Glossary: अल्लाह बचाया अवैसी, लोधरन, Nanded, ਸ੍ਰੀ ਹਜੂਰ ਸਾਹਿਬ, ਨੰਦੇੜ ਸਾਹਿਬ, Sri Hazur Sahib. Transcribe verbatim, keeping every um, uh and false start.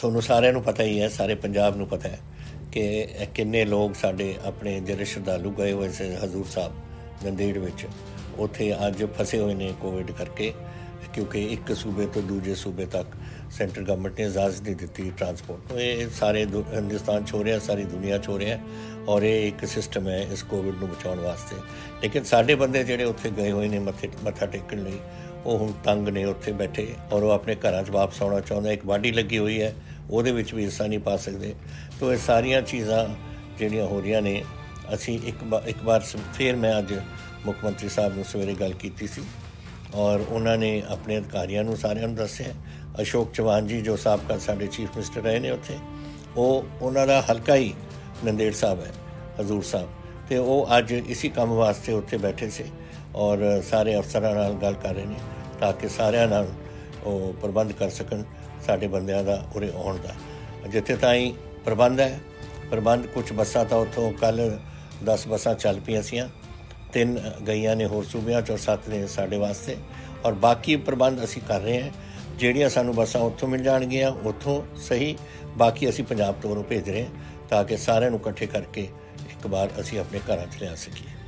ਤੁਹਾਨੂੰ ਸਾਰਿਆਂ ਨੂੰ ਪਤਾ ਹੀ ਹੈ, ਸਾਰੇ ਪੰਜਾਬ ਨੂੰ ਪਤਾ ਹੈ ਕਿ ਕਿੰਨੇ ਲੋਕ ਸਾਡੇ ਆਪਣੇ ਜਿਹੜੇ ਸ਼ਰਧਾਲੂ ਗਏ ਹੋਏ ਸੀ ਹਜ਼ੂਰ ਸਾਹਿਬ ਨੰਦੇੜ ਵਿੱਚ, ਉੱਥੇ ਅੱਜ ਫਸੇ ਹੋਏ ਨੇ ਕੋਵਿਡ ਕਰਕੇ, क्योंकि एक सूबे तो दूजे सूबे तक सेंट्रल गवर्नमेंट ने इजाज़त नहीं दी ट्रांसपोर्ट। तो ये सारे हिंदुस्तान छोड़ रहे हैं, सारी दुनिया छोड़ रहे हैं, और ये एक सिस्टम है इस कोविड में बचाने वास्ते। लेकिन साढ़े बंदे जोड़े उत्थे गए हुए ने मत्थे मत्था टेकन लई, वह हुण तंग ने उत्थे बैठे और वह अपने घर वापस आना चाहता। एक बाढ़ी लगी हुई है, वोदे विच भी हिस्सा नहीं पा सकते। तो ये सारिया चीज़ा जिहड़ियां हो रही ने, असी एक बा एक बार फिर मैं अज मुख्यमंत्री साहब ने सवेरे गल कीती सी और उन्होंने अपने अधिकारियों को सारियां दस्या। अशोक चौहान जी जो साबका साडे चीफ मिनिस्टर रहे ने उत्थे, उन्हां दा हलका ही नंदेड़ साहब है हजूर साहब, तो वो अज इसी काम वास्ते उत्थे बैठे से और सारे अफसरां नाल गल कर रहे हैं ताकि सारियां नाल वो प्रबंध कर सकन साडे बंदियां दा उरे आउण दा। जिथे ताईं प्रबंध है प्रबंध, कुछ बसां तां उत्थों कल दस बसां चल पईआं सी, तीन गई ने होर सूबे और सत्त ने साढ़े वास्ते, और बाकी प्रबंध असी कर रहे हैं। जोड़िया सानू बसा उतों मिल जाएगियाँ उतों सही, बाकी असी पंजाब तौरों भेज रहे हैं ताकि सारे इकट्ठे करके एक बार असी अपने घर च लिया सकी।